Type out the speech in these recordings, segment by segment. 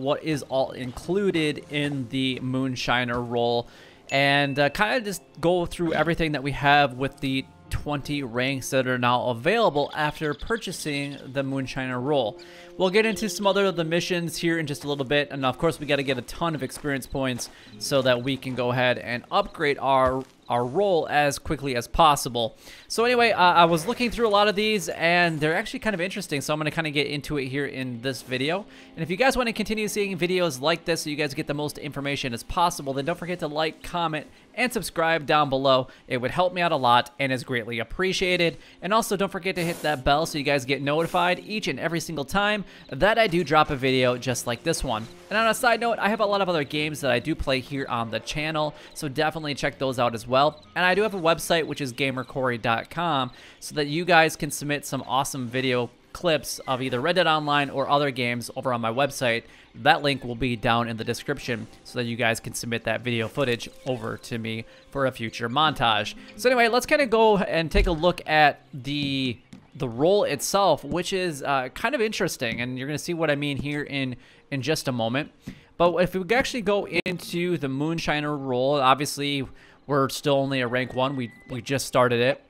what is all included in the Moonshiner roll, and kind of just go through everything that we have with the 20 ranks that are now available after purchasing the Moonshiner roll. We'll get into some other of the missions here in just a little bit, and of course we got to get a ton of experience points so that we can go ahead and upgrade our roll as quickly as possible. So anyway, I was looking through a lot of these and they're actually kind of interesting, so I'm gonna kind of get into it here in this video. And if you guys want to continue seeing videos like this so you guys get the most information as possible, then don't forget to like, comment, and subscribe down below. It would help me out a lot and is greatly appreciated. And also don't forget to hit that bell so you guys get notified each and every single time that I do drop a video just like this one. And on a side note, I have a lot of other games that I do play here on the channel, so definitely check those out as well. And I do have a website, which is GamerCory.com, so that you guys can submit some awesome video clips of either Red Dead Online or other games over on my website. That link will be down in the description so that you guys can submit that video footage over to me for a future montage. So anyway, let's kind of go and take a look at the roll itself, which is kind of interesting, and you're going to see what I mean here in just a moment. But if we actually go into the Moonshiner roll, obviously we're still only a rank 1. We just started it.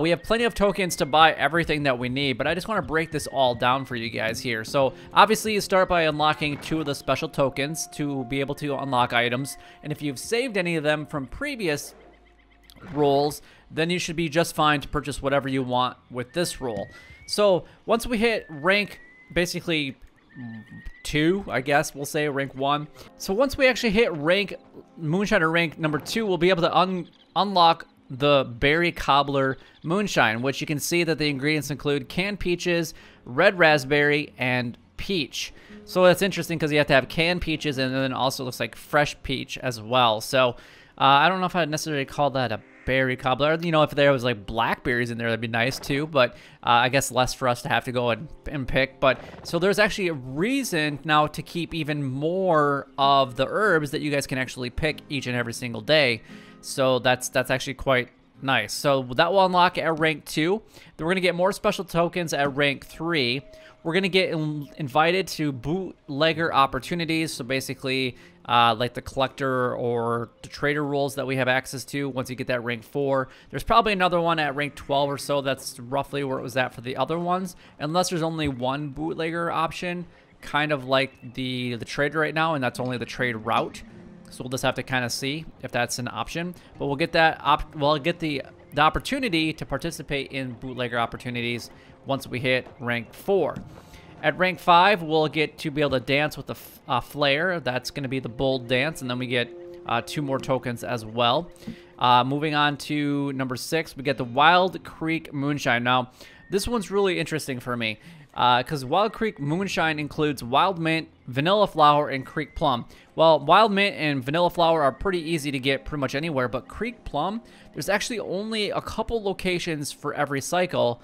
We have plenty of tokens to buy everything that we need, but I just want to break this all down for you guys here. So obviously you start by unlocking 2 of the special tokens to be able to unlock items, and if you've saved any of them from previous rolls, then you should be just fine to purchase whatever you want with this roll. So once we hit rank basically 2, I guess we'll say rank 1. So once we actually hit rank Moonshiner rank number 2, we'll be able to unlock the berry cobbler moonshine, which you can see that the ingredients include canned peaches, red raspberry, and peach. So that's interesting because you have to have canned peaches, and then also looks like fresh peach as well. So I don't know if I'd necessarily call that a berry cobbler. You know, if there was like blackberries in there, that'd be nice too, but I guess less for us to have to go and pick. But so there's actually a reason now to keep even more of the herbs that you guys can actually pick each and every single day. So that's actually quite nice. So that will unlock at rank 2. Then we're going to get more special tokens at rank 3. We're going to get invited to bootlegger opportunities. So basically like the collector or the trader rules that we have access to once you get that rank 4. There's probably another one at rank 12 or so. That's roughly where it was at for the other ones. Unless there's only one bootlegger option, kind of like the trader right now, and that's only the trade route. So we'll just have to kind of see if that's an option, but we'll get that the opportunity to participate in bootlegger opportunities once we hit rank 4. At rank 5, we'll get to be able to dance with the flare. That's going to be the bold dance, and then we get 2 more tokens as well. Moving on to number 6, we get the Wild Creek Moonshine. Now, this one's really interesting for me because Wild Creek Moonshine includes wild mint, vanilla flower, and creek plum. Well, wild mint and vanilla flower are pretty easy to get pretty much anywhere, but creek plum, there's actually only a couple locations for every cycle,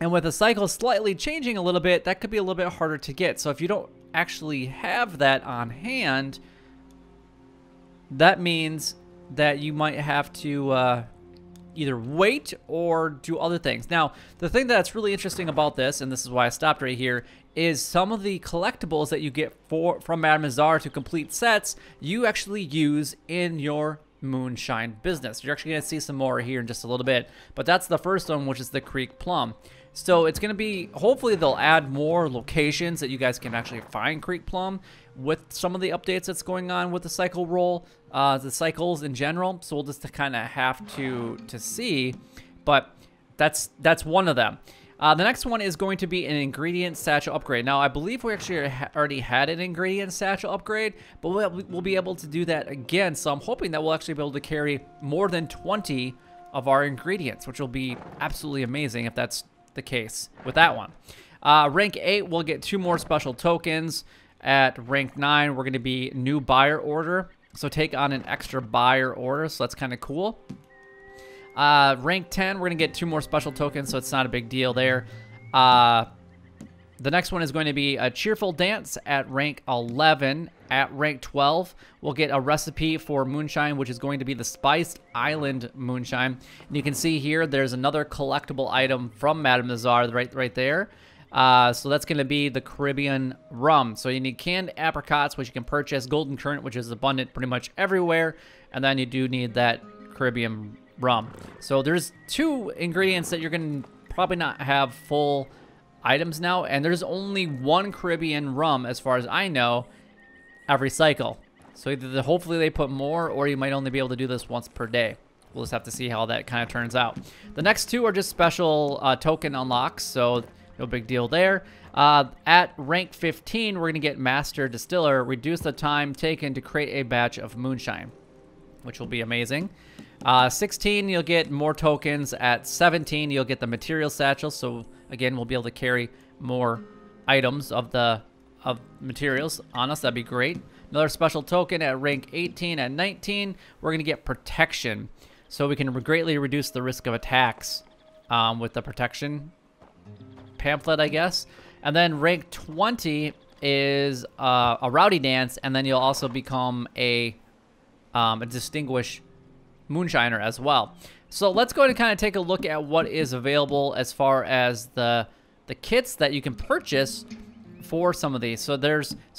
and with the cycle slightly changing a little bit, that could be a little bit harder to get. So if you don't actually have that on hand, that means that you might have to either wait or do other things. Now, the thing that's really interesting about this, and this is why I stopped right here, is some of the collectibles that you get from Madame Nazar to complete sets, you actually use in your moonshine business. You're actually going to see some more here in just a little bit, but that's the first one, which is the Creek Plum. So it's going to be, hopefully they'll add more locations that you guys can actually find Creek Plum with some of the updates that's going on with the cycle roll, the cycles in general. So we'll just kind of have to see, but that's one of them. The next one is going to be an ingredient satchel upgrade. Now, I believe we actually already had an ingredient satchel upgrade, but we'll be able to do that again. So I'm hoping that we'll actually be able to carry more than 20 of our ingredients, which will be absolutely amazing if that's the case with that one. Rank 8, we'll get 2 more special tokens. At rank 9, we're going to be new buyer order. So take on an extra buyer order. So that's kind of cool. Rank 10, we're going to get 2 more special tokens, so it's not a big deal there. The next one is going to be a cheerful dance at rank 11. At rank 12, we'll get a recipe for moonshine, which is going to be the Spiced Island moonshine. And you can see here, there's another collectible item from Madame Nazar right there. So that's going to be the Caribbean rum. So you need canned apricots, which you can purchase, golden currant, which is abundant pretty much everywhere, and then you do need that Caribbean rum. So there's two ingredients that you're going to probably not have full items now, and there's only one Caribbean rum, as far as I know, every cycle. So either hopefully they put more, or you might only be able to do this once per day. We'll just have to see how that kind of turns out. The next two are just special token unlocks, so no big deal there. At rank 15, we're going to get Master Distiller, reduce the time taken to create a batch of moonshine, which will be amazing. 16, you'll get more tokens. At 17, you'll get the material satchel. So again, we'll be able to carry more items of materials on us. That'd be great. Another special token at rank 18. At 19, we're going to get protection. So we can greatly reduce the risk of attacks with the protection pamphlet, I guess. And then rank 20 is a rowdy dance, and then you'll also become a distinguished moonshiner as well. So let's go ahead and kind of take a look at what is available as far as the kits that you can purchase for some of these. So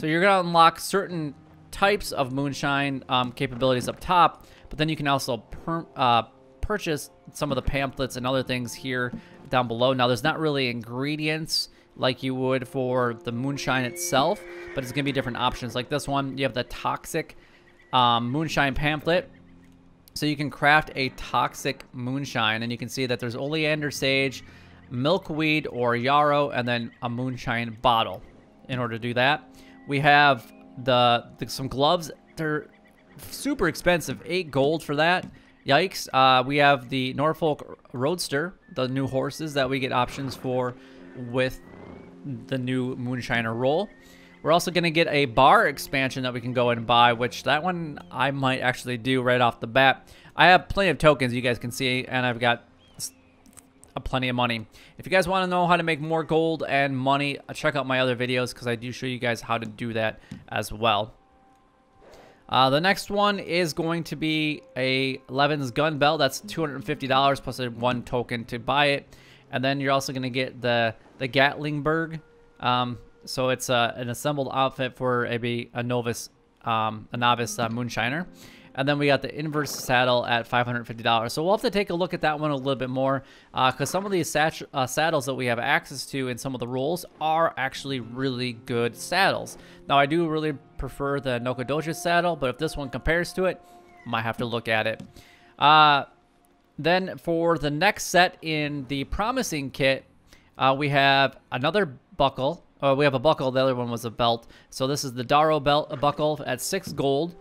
you're gonna unlock certain types of moonshine capabilities up top, but then you can also purchase some of the pamphlets and other things here down below. Now there's not really ingredients like you would for the moonshine itself, but it's gonna be different options. Like this one, you have the toxic moonshine pamphlet. So you can craft a toxic moonshine, and you can see that there's oleander sage, milkweed or yarrow, and then a moonshine bottle. In order to do that, we have some gloves. They're super expensive, 8 gold for that. Yikes. We have the Norfolk Roadster, the new horses that we get options for with the new Moonshiner roll. We're also going to get a bar expansion that we can go and buy, which that one I might actually do right off the bat. I have plenty of tokens, you guys can see, and I've got plenty of money. If you guys want to know how to make more gold and money, check out my other videos, because I do show you guys how to do that as well. The next one is going to be a Levens gun belt. That's $250 plus a 1 token to buy it. And then you're also going to get the Gatlingberg. So it's an assembled outfit for a novice moonshiner. And then we got the inverse saddle at $550. So we'll have to take a look at that one a little bit more, because some of these saddles that we have access to in some of the rolls are actually really good saddles. Now I do really prefer the Noko Doja saddle, but if this one compares to it, might have to look at it. Then for the next set in the promising kit, we have another buckle. We have a buckle. The other one was a belt. So this is the Daro belt, a buckle at 6 gold.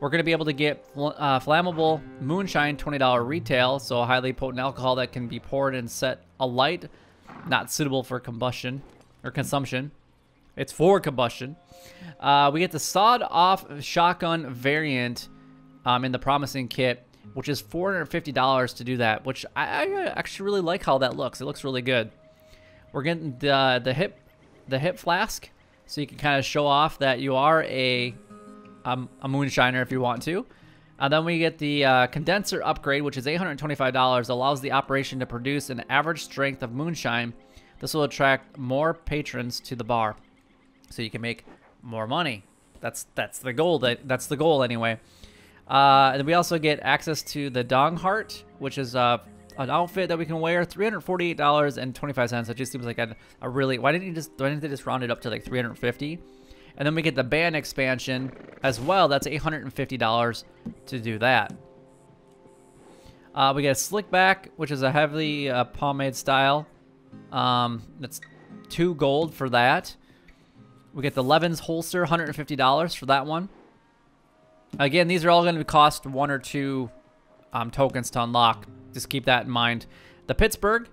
We're going to be able to get flammable moonshine, $20 retail. So a highly potent alcohol that can be poured and set alight, not suitable for combustion or consumption. It's for combustion. We get the sawed-off shotgun variant in the promising kit, which is $450 to do that. Which I actually really like how that looks. It looks really good. We're getting the hip flask, so you can kind of show off that you are a moonshiner if you want to. And then we get the condenser upgrade, which is $825. Allows the operation to produce an average strength of moonshine. This will attract more patrons to the bar, so you can make more money. That's the goal. That's the goal anyway. And we also get access to the Dongheart, which is an outfit that we can wear, $348.25. It just seems like a really... Why didn't they just round it up to like 350? And then we get the band expansion as well. That's $850 to do that. We get a slick back, which is a heavily pomade style. That's 2 gold for that. We get the Levens holster, $150 for that one. Again, these are all going to cost 1 or 2 tokens to unlock. Just keep that in mind. The Pittsburgh,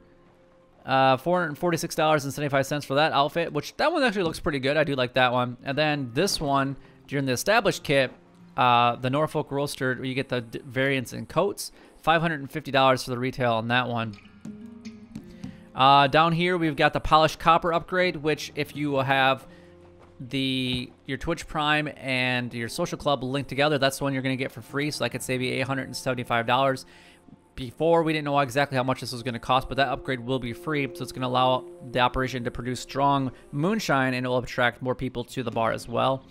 $446.75 for that outfit, which that one actually looks pretty good. I do like that one. And then this one, during the established kit, the Norfolk Roadster, you get the variants in coats, $550 for the retail on that one. Down here, we've got the polished copper upgrade, which if you have your Twitch Prime and your social club linked together, that's the one you're going to get for free. So that could save you $875. before, we didn't know exactly how much this was going to cost, but that upgrade will be free, so it's going to allow the operation to produce strong moonshine, and it will attract more people to the bar as well.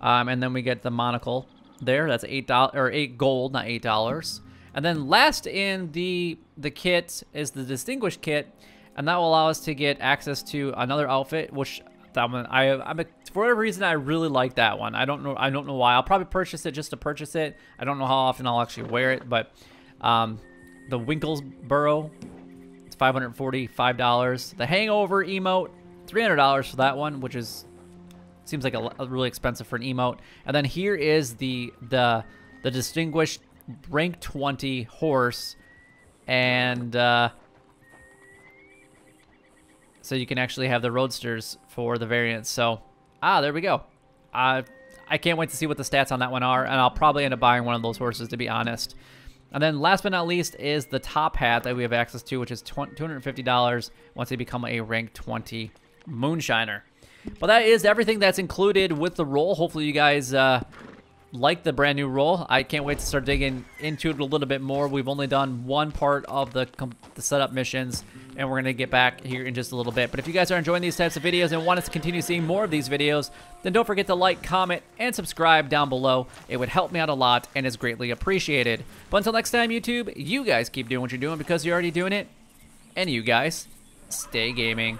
And then we get the monocle there. That's $8 or 8 gold, not $8. And then last in the kit is the distinguished kit, and that will allow us to get access to another outfit, which that one for whatever reason I really like that one. I don't know why. I'll probably purchase it just to purchase it. I don't know how often I'll actually wear it, but the Winklesboro, it's $545. The Hangover emote, $300 for that one, which is seems like a really expensive for an emote. And then here is the distinguished rank 20 horse, and so you can actually have the roadsters for the variants. So there we go. I can't wait to see what the stats on that one are, and I'll probably end up buying one of those horses, to be honest. And then last but not least is the top hat that we have access to, which is $250 once they become a rank 20 moonshiner. But that is everything that's included with the roll. Hopefully you guys like the brand new roll. I can't wait to start digging into it a little bit more. We've only done one part of the setup missions, and we're going to get back here in just a little bit. But if you guys are enjoying these types of videos and want us to continue seeing more of these videos, then don't forget to like, comment, and subscribe down below. It would help me out a lot and is greatly appreciated. But until next time, YouTube, you guys keep doing what you're doing because you're already doing it. And you guys, stay gaming.